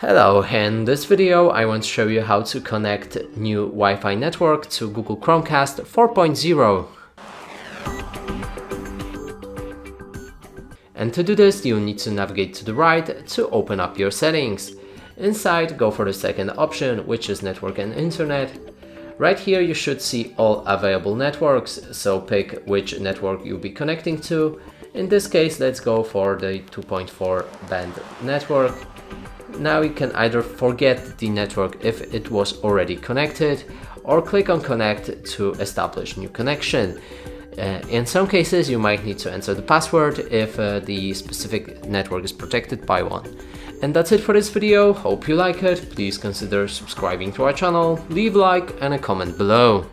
Hello, in this video I want to show you how to connect new Wi-Fi network to Google Chromecast 4.0. And to do this, you need to navigate to the right to open up your settings. Inside, go for the second option, which is Network and Internet. Right here you should see all available networks, so pick which network you'll be connecting to. In this case, let's go for the 2.4 band network. Now you can either forget the network if it was already connected, or click on Connect to establish new connection. In some cases you might need to enter the password if the specific network is protected by one. And that's it for this video. Hope you like it. Please consider subscribing to our channel, leave a like and a comment below.